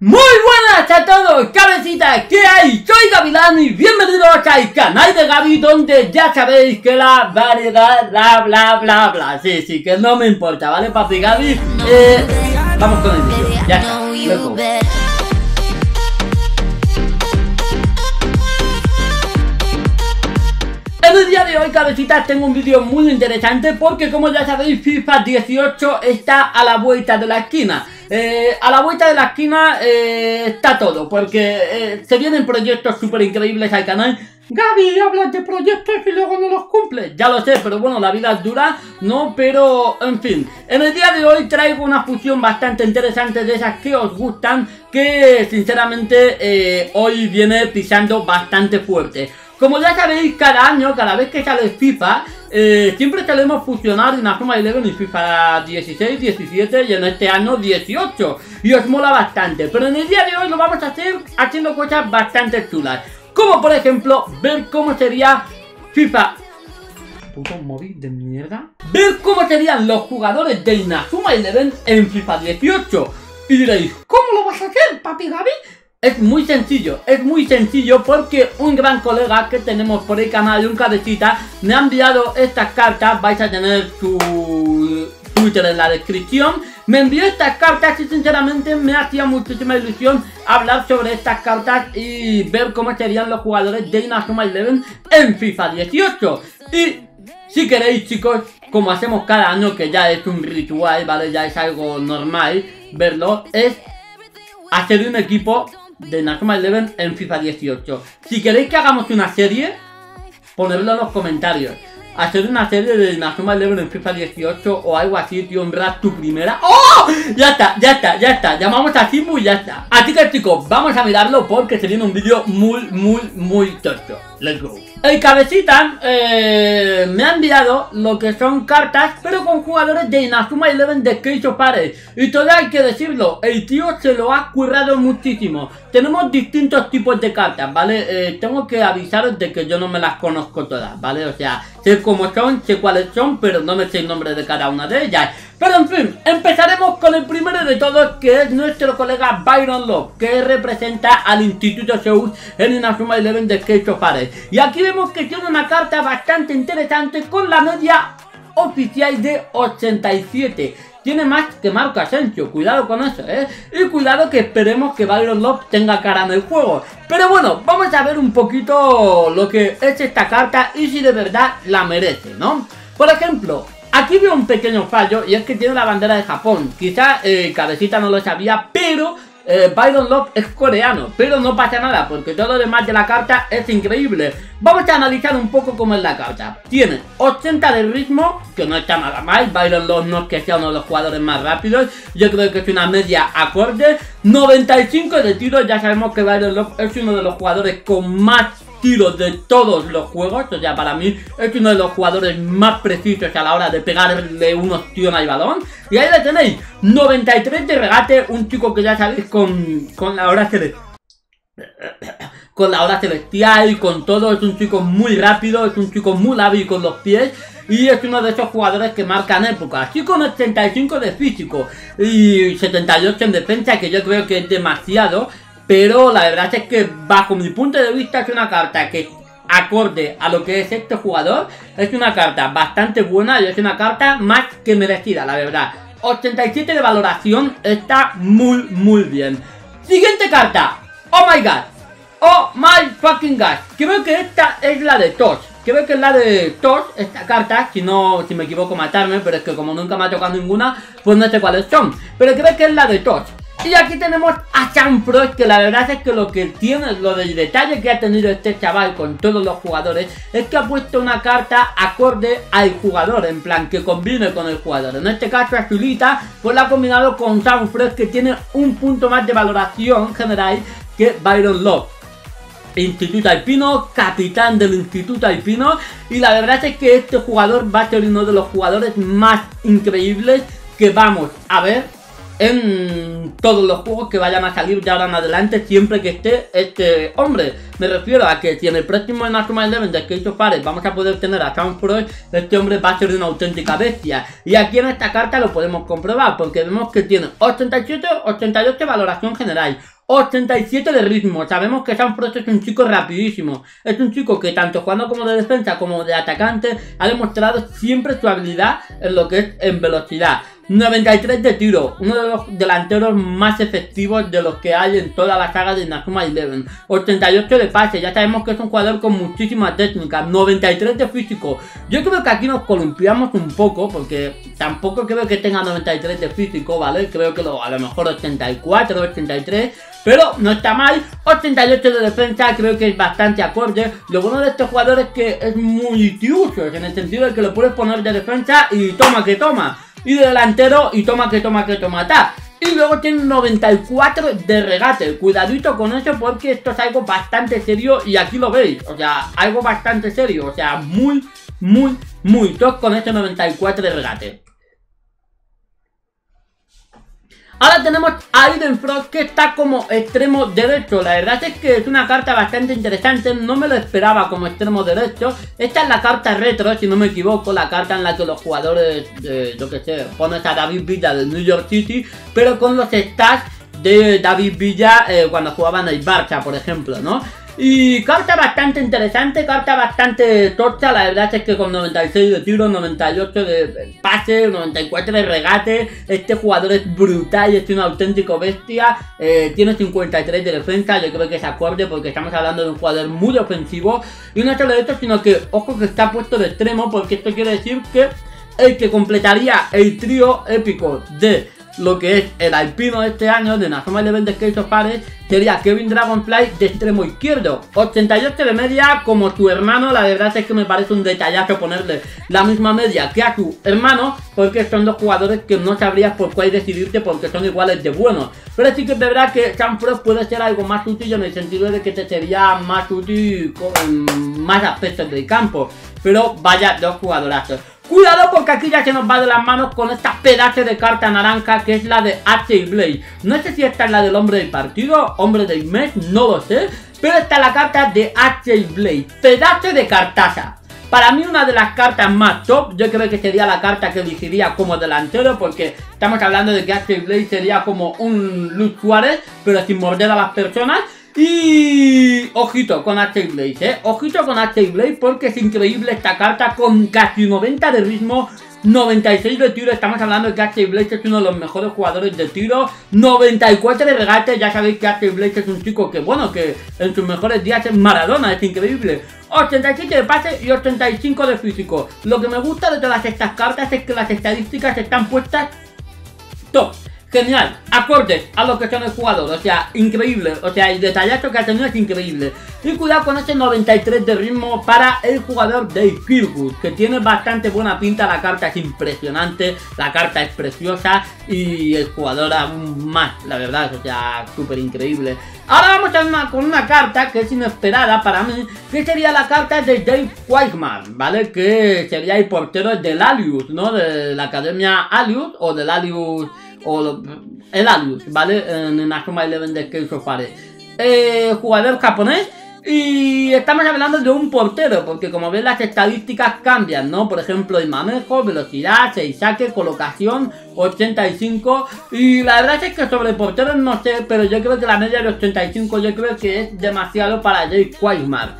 Muy buenas a todos, cabecitas, ¿qué hay? Soy Gavilán y bienvenidos al canal de Gaby, donde ya sabéis que la variedad, bla bla bla bla. Sí, que no me importa, ¿vale, papi Gaby? Vamos con el vídeo, ya está, loco. En el día de hoy, cabecitas, tengo un vídeo muy interesante porque, como ya sabéis, FIFA 18 está a la vuelta de la esquina. A la vuelta de la esquina está todo, porque se vienen proyectos súper increíbles al canal. Gaby, hablas de proyectos y luego no los cumples. Ya lo sé, pero bueno, la vida es dura, ¿no? Pero, en fin, en el día de hoy traigo una fusión bastante interesante de esas que os gustan, que sinceramente hoy viene pisando bastante fuerte. Como ya sabéis, cada año, cada vez que sale FIFA, siempre solemos fusionar Inazuma Eleven y FIFA 16, 17 y en este año 18. Y os mola bastante, pero en el día de hoy lo vamos a hacer haciendo cosas bastante chulas. Como por ejemplo, ver cómo sería FIFA... Puto móvil de mierda. Ver cómo serían los jugadores de Inazuma Eleven en FIFA 18. Y diréis, ¿cómo lo vas a hacer, papi Gaby? Es muy sencillo porque un gran colega que tenemos por el canal, un cabecita, me ha enviado estas cartas. Vais a tener su Twitter en la descripción. Me envió estas cartas y sinceramente me hacía muchísima ilusión hablar sobre estas cartas y ver cómo serían los jugadores de Inazuma Eleven en FIFA 18. Y si queréis, chicos, como hacemos cada año, que ya es un ritual, ¿vale? Ya es algo normal verlo, es hacer un equipo de Inazuma Eleven en FIFA 18. Si queréis que hagamos una serie, ponedlo en los comentarios. Hacer una serie de Inazuma Eleven en FIFA 18 o algo así, tío, en verdad, tu primera. ¡Oh! Ya está. Llamamos a Simu y ya está. Así que, chicos, vamos a mirarlo porque se viene un vídeo muy tocho. Let's go. El cabecita me ha enviado lo que son cartas, pero con jugadores de Inazuma Eleven de Keisofares. Y todavía hay que decirlo, el tío se lo ha currado muchísimo. Tenemos distintos tipos de cartas, ¿vale? Tengo que avisaros de que yo no me las conozco todas, ¿vale? O sea, sé cómo son, sé cuáles son, pero no me sé el nombre de cada una de ellas. Pero en fin, empezaremos con el primero de todos, que es nuestro colega Byron Love, que representa al Instituto Seuss en Inazuma Eleven de Keisofares. Y aquí vemos que tiene una carta bastante interesante con la media oficial de 87. Tiene más que Marco Asensio, cuidado con eso, ¿eh? Y cuidado que esperemos que Byron Love tenga cara en el juego. Pero bueno, vamos a ver un poquito lo que es esta carta y si de verdad la merece, ¿no? Por ejemplo, aquí veo un pequeño fallo y es que tiene la bandera de Japón. Quizá cabecita no lo sabía, pero... Byron Love es coreano, pero no pasa nada porque todo lo demás de la carta es increíble. Vamos a analizar un poco cómo es la carta. Tiene 80 de ritmo, que no está nada mal. Byron Love no es que sea uno de los jugadores más rápidos, yo creo que es una media acorde. 95 de tiro, ya sabemos que Byron Love es uno de los jugadores con más tiros de todos los juegos, o sea, para mí es uno de los jugadores más precisos a la hora de pegarle un ostión al balón. Y ahí lo tenéis, 93 de regate, un chico que ya sabéis con la hora celestial y con todo, es un chico muy rápido, es un chico muy hábil con los pies y es uno de esos jugadores que marcan época. Así con 85 de físico y 78 en defensa, que yo creo que es demasiado. Pero la verdad es que bajo mi punto de vista es una carta que acorde a lo que es este jugador, es una carta bastante buena y es una carta más que merecida, la verdad. 87 de valoración, está muy bien. Siguiente carta, oh my god, oh my fucking god. Creo que esta es la de Tosh. Creo que es la de Tosh, esta carta, si me equivoco matarme, pero es que como nunca me ha tocado ninguna, pues no sé cuáles son. Pero creo que es la de Tosh. Y aquí tenemos a Sam Frost, que la verdad es que lo que tiene, lo del detalle que ha tenido este chaval con todos los jugadores, es que ha puesto una carta acorde al jugador, en plan que combine con el jugador. En este caso Azulita, pues la ha combinado con Sam Frost, que tiene un punto más de valoración general que Byron Love. Instituto Alpino, capitán del Instituto Alpino, y la verdad es que este jugador va a ser uno de los jugadores más increíbles que vamos a ver en todos los juegos que vayan a salir de ahora en adelante, siempre que esté este hombre. Me refiero a que si en el próximo Inazuma Eleven de Keisofares vamos a poder tener a Sam Frost, este hombre va a ser una auténtica bestia. Y aquí en esta carta lo podemos comprobar, porque vemos que tiene 87, 88 valoración general, 87 de ritmo. Sabemos que Sam Frost es un chico rapidísimo, es un chico que tanto jugando como de defensa como de atacante ha demostrado siempre su habilidad en lo que es en velocidad. 93 de tiro, uno de los delanteros más efectivos de los que hay en toda la saga de Inazuma Eleven. 88 de pase, ya sabemos que es un jugador con muchísima técnica. 93 de físico, yo creo que aquí nos columpiamos un poco, porque tampoco creo que tenga 93 de físico, ¿vale? Creo que a lo mejor 84, 83... pero no está mal. 88 de defensa, creo que es bastante acorde. Lo bueno de este jugador es que es multiuso, en el sentido de que lo puedes poner de defensa y toma que toma, y de delantero y toma que toma que toma, ta. Y luego tiene 94 de regate. Cuidadito con eso, porque esto es algo bastante serio y aquí lo veis. O sea, algo bastante serio, o sea, muy top con este 94 de regate. Ahora tenemos a Aiden Frost, que está como extremo derecho. La verdad es que es una carta bastante interesante, no me lo esperaba como extremo derecho. Esta es la carta retro, si no me equivoco, la carta en la que los jugadores, yo que sé, pones a David Villa del New York City, pero con los stats de David Villa cuando jugaban el Barça, por ejemplo, ¿no? Y carta bastante interesante, carta bastante torta. La verdad es que con 96 de tiro, 98 de pase, 94 de regate, este jugador es brutal, es un auténtico bestia. Tiene 53 de defensa, yo creo que es acorde porque estamos hablando de un jugador muy ofensivo. Y no solo esto, sino que, ojo, que está puesto de extremo, porque esto quiere decir que el que completaría el trío épico de lo que es el alpino de este año de Inazuma Eleven de Keisofares sería Kevin Dragonfly de extremo izquierdo. 88 de media como su hermano. La verdad es que me parece un detallazo ponerle la misma media que a su hermano, porque son dos jugadores que no sabrías por cuál decidirte, porque son iguales de buenos. Pero sí que es verdad que Sam Frost puede ser algo más útil, en el sentido de que te sería más útil con más aspectos del campo. Pero vaya dos jugadorazos. Cuidado, porque aquí ya se nos va de las manos con esta pedazo de carta naranja que es la de Axel Blaze. No sé si esta es la del hombre del partido, hombre del mes, no lo sé, pero esta es la carta de Axel Blaze. Pedazo de cartaza. Para mí una de las cartas más top, yo creo que sería la carta que elegiría como delantero, porque estamos hablando de que Axel Blaze sería como un Luis Suárez, pero sin morder a las personas. Y ojito con Axel Blaze, ojito con Axel Blaze, porque es increíble esta carta con casi 90 de ritmo, 96 de tiro. Estamos hablando de que Axel Blaze es uno de los mejores jugadores de tiro. 94 de regate, ya sabéis que Axel Blaze es un chico que, bueno, que en sus mejores días es Maradona, es increíble. 87 de pase y 85 de físico. Lo que me gusta de todas estas cartas es que las estadísticas están puestas top. Genial, acordes a lo que son el jugador, o sea, increíble, o sea, el detallazo que ha tenido es increíble. Y cuidado con este 93 de ritmo para el jugador de Kirkus, que tiene bastante buena pinta. La carta es impresionante, la carta es preciosa y el jugador aún más, la verdad, o sea, súper increíble. Ahora vamos a con una carta que es inesperada para mí, que sería la carta de Dave Quigemar, ¿vale? Que sería el portero del Alius, ¿no? De la Academia Alius o del Alius, o el Alius, ¿vale? En Inazuma Eleven de Keisofares, jugador japonés. Y estamos hablando de un portero, porque como ves las estadísticas cambian, ¿no? Por ejemplo, el manejo, velocidad, 6 saques, colocación, 85. Y la verdad es que sobre porteros no sé, pero yo creo que la media de 85 yo creo que es demasiado para Jake Quigemar.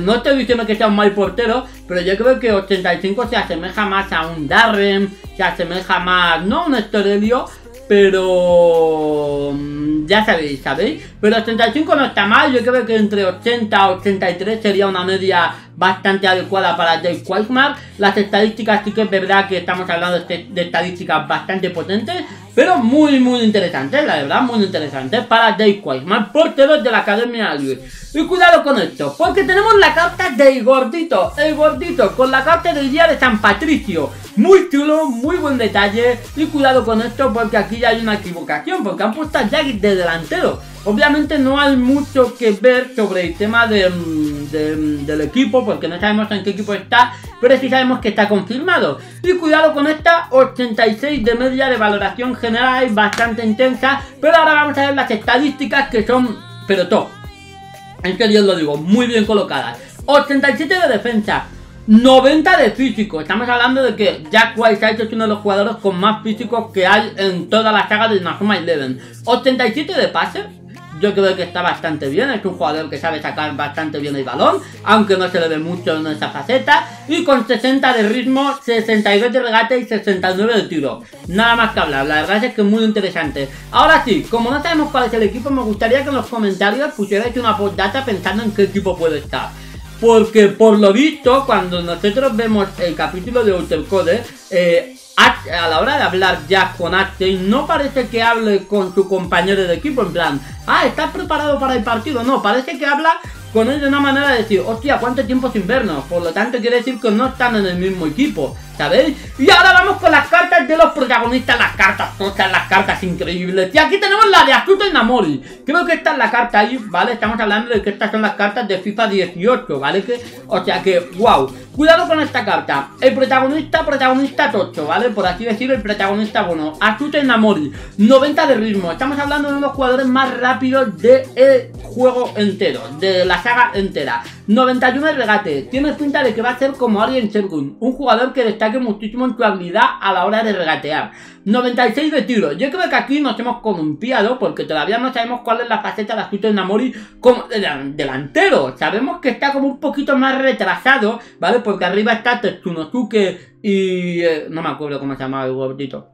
No estoy diciendo que sea un mal portero, pero yo creo que 85 se asemeja más a un Darren, se asemeja más, no a un Estorelio, pero ya sabéis, pero 85 no está mal. Yo creo que entre 80 y 83 sería una media bastante adecuada para Dave Quigemar. Las estadísticas sí que es verdad que estamos hablando de estadísticas bastante potentes, pero muy interesantes, la verdad, muy interesantes para Dave Quigemar, portero de la Academia Alius. Y cuidado con esto, porque tenemos la carta del gordito, el gordito, con la carta del día de San Patricio. Muy chulo, muy buen detalle. Y cuidado con esto, porque aquí ya hay una equivocación, porque han puesto a Jack de delantero. Obviamente no hay mucho que ver sobre el tema del equipo, porque no sabemos en qué equipo está pero sí sabemos que está confirmado. Y cuidado con esta, 86 de media de valoración general, es bastante intensa, pero ahora vamos a ver las estadísticas que son, pero top. En serio os lo digo, muy bien colocadas. 87 de defensa, 90 de físico. Estamos hablando de que Jack White es uno de los jugadores con más físicos que hay en toda la saga de Inazuma Eleven. 87 de pase, yo creo que está bastante bien, es un jugador que sabe sacar bastante bien el balón, aunque no se le ve mucho en esa faceta. Y con 60 de ritmo, 62 de regate y 69 de tiro. Nada más que hablar, la verdad es que es muy interesante. Ahora sí, como no sabemos cuál es el equipo, me gustaría que en los comentarios pusierais una postdata pensando en qué equipo puede estar. Porque por lo visto, cuando nosotros vemos el capítulo de OuterCode, a la hora de hablar ya con Axel, no parece que hable con su compañero de equipo en plan, ah, ¿estás preparado para el partido? No, parece que habla con él de una manera de decir, hostia, ¿cuánto tiempo sin vernos? Por lo tanto quiere decir que no están en el mismo equipo, ¿sabéis? Y ahora vamos con las cartas de los protagonistas, las cartas tochas, las cartas increíbles. Y aquí tenemos la de Asuto Inamori. Creo que esta es la carta ahí, ¿vale? Estamos hablando de que estas son las cartas de FIFA 18, ¿vale? O sea que, wow. Cuidado con esta carta. El protagonista tocho, ¿vale? Por así decir, el protagonista bueno. Asuto Inamori, 90 de ritmo. Estamos hablando de uno de los jugadores más rápidos del juego entero, de la saga entera. 91 de regate. Tiene pinta de que va a ser como Arjen Sergun, un jugador que destaque muchísimo en su habilidad a la hora de regatear. 96 de tiro. Yo creo que aquí nos hemos columpiado porque todavía no sabemos cuál es la faceta de Asuto Inamori como delantero. Sabemos que está como un poquito más retrasado, ¿vale? Porque arriba está Tetsunosuke y... no me acuerdo cómo se llamaba el gordito.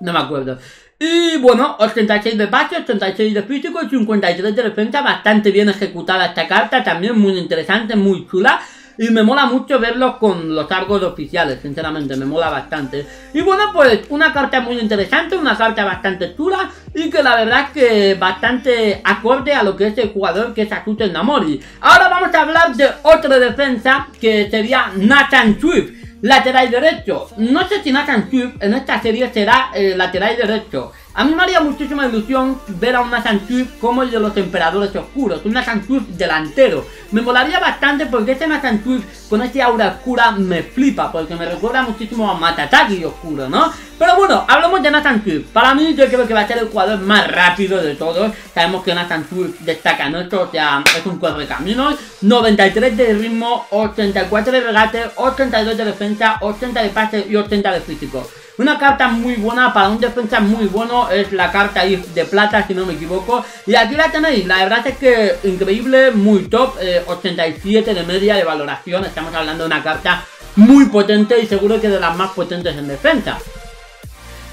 No me acuerdo. Y bueno, 86 de pase, 86 de físico y 53 de defensa. Bastante bien ejecutada esta carta, también muy interesante, muy chula. Y me mola mucho verlo con los cargos oficiales, sinceramente, me mola bastante. Y bueno, pues una carta muy interesante, una carta bastante chula y que la verdad es que bastante acorde a lo que es el jugador que es Asuto Inamori. Ahora vamos a hablar de otra defensa que sería Nathan Swift, lateral derecho. No sé si Nathan Swift en esta serie será lateral derecho. A mí me haría muchísima ilusión ver a un Nathan Swift como el de los Emperadores Oscuros, un Nathan Swift delantero. Me molaría bastante porque este Nathan Swift con este aura oscura me flipa, porque me recuerda muchísimo a Matataki oscuro, ¿no? Pero bueno, hablamos de Nathan Swift. Para mí yo creo que va a ser el jugador más rápido de todos. Sabemos que Nathan Swift destaca en esto, o sea, es un correcaminos. 93 de ritmo, 84 de regate, 82 de defensa, 80 de pase y 80 de físico. Una carta muy buena para un defensa muy bueno, es la carta de plata si no me equivoco. Y aquí la tenéis, la verdad es que increíble, muy top, 87 de media de valoración. Estamos hablando de una carta muy potente y seguro que de las más potentes en defensa.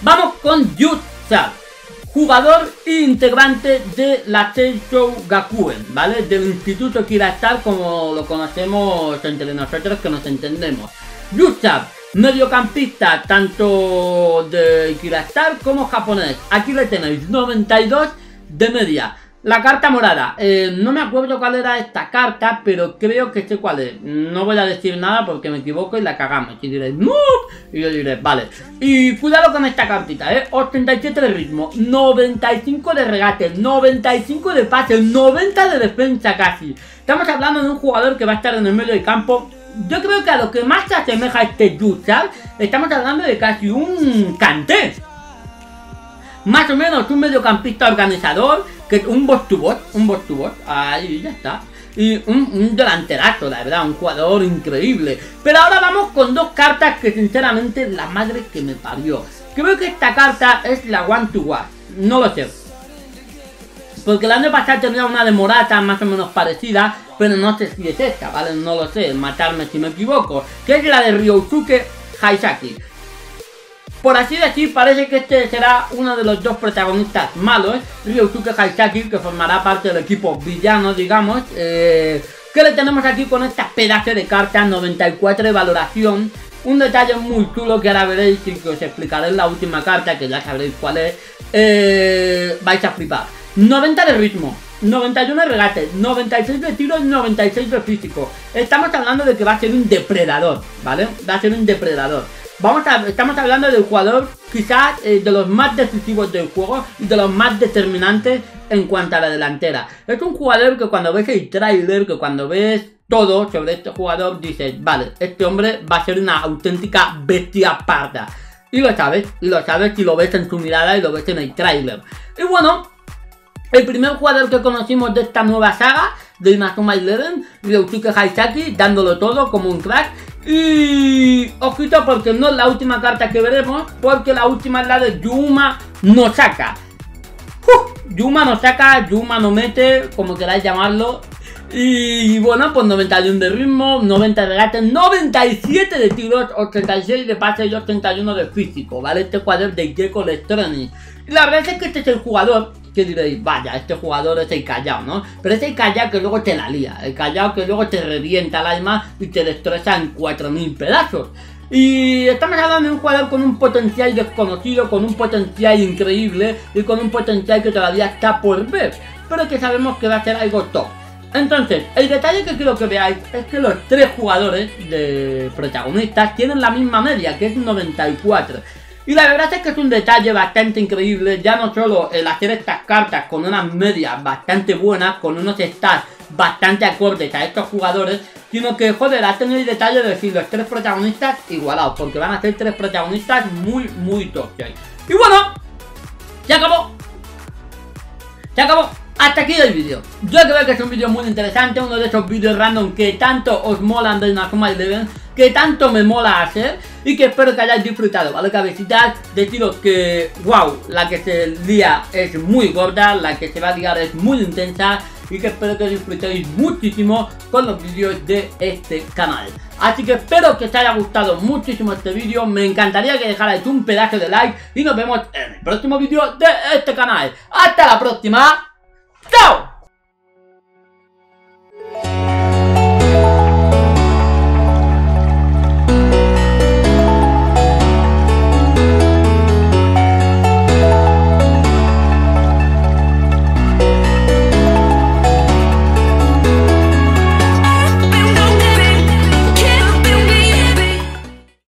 Vamos con Yusha, jugador e integrante de la Seishou Gakuen, ¿vale? Del Instituto Kirastar, como lo conocemos entre nosotros que nos entendemos. Yusha, mediocampista tanto de Kirastar como japonés. Aquí le tenéis, 92 de media. La carta morada, no me acuerdo cuál era esta carta, pero creo que sé cuál es. No voy a decir nada porque me equivoco y la cagamos. Y diréis, ¡no! Y yo diré, vale. Y cuidado con esta cartita, 87 de ritmo, 95 de regate, 95 de pase, 90 de defensa casi. Estamos hablando de un jugador que va a estar en el medio del campo. Yo creo que a lo que más se asemeja este Yusha, estamos hablando de casi un Kanté. Más o menos un mediocampista organizador, que un boss to boss, ahí ya está. Y un delanterazo, la verdad, un jugador increíble. Pero ahora vamos con dos cartas que sinceramente la madre que me parió. Creo que esta carta es la one to one, no lo sé. Porque el año pasado tenía una de Morata más o menos parecida, pero no sé si es esta, ¿vale? No lo sé, matarme si me equivoco. Que es la de Ryosuke Haizaki. Por así decir, parece que este será uno de los dos protagonistas malos. Ryosuke Haizaki, que formará parte del equipo villano, digamos. Que le tenemos aquí con esta pedazo de carta, 94 de valoración. Un detalle muy chulo que ahora veréis y que os explicaré en la última carta, que ya sabréis cuál es. Vais a flipar. 90 de ritmo, 91 de regate, 96 de tiro y 96 de físico. Estamos hablando de que va a ser un depredador, ¿vale? Va a ser un depredador. Estamos hablando del jugador quizás de los más decisivos del juego y de los más determinantes en cuanto a la delantera. Es un jugador que cuando ves el trailer, que cuando ves todo sobre este jugador, dices, vale, este hombre va a ser una auténtica bestia parda. Y lo sabes si lo ves en su mirada y lo ves en el tráiler. Y bueno, el primer jugador que conocimos de esta nueva saga, de Inazuma Eleven, Ryosuke Haizaki, dándolo todo como un crack. Y ojito porque no es la última carta que veremos, porque la última es la de Yuma Nosaka. Yuma Nosaka, Yuma no mete, como queráis llamarlo. Y bueno, pues 91 de ritmo, 90 de regate, 97 de tiros, 86 de pase y 81 de físico, ¿vale? Este jugador de Gecko Electronics. Y la verdad es que este es el jugador que diréis, vaya, este jugador es el callao, ¿no? Pero es el callao que luego te la lía, el callao que luego te revienta el alma y te destroza en 4000 pedazos. Y estamos hablando de un jugador con un potencial desconocido, con un potencial increíble y con un potencial que todavía está por ver, pero que sabemos que va a ser algo top. Entonces, el detalle que quiero que veáis es que los tres jugadores de protagonistas tienen la misma media, que es 94. Y la verdad es que es un detalle bastante increíble, ya no solo el hacer estas cartas con unas medias bastante buenas, con unos stats bastante acordes a estos jugadores, sino que, joder, hacen el detalle de decir los tres protagonistas igualados, porque van a ser tres protagonistas muy, muy tochos. Y bueno, se acabó. Se acabó. Hasta aquí el vídeo. Yo creo que es un vídeo muy interesante, uno de esos vídeos random que tanto os molan de Inazuma Eleven, que tanto me mola hacer y que espero que hayáis disfrutado, ¿vale? Cabecitas, deciros que, wow, la que se lía es muy gorda, la que se va a liar es muy intensa y que espero que disfrutéis muchísimo con los vídeos de este canal. Así que espero que os haya gustado muchísimo este vídeo, me encantaría que dejarais un pedazo de like y nos vemos en el próximo vídeo de este canal. ¡Hasta la próxima! ¡Chao!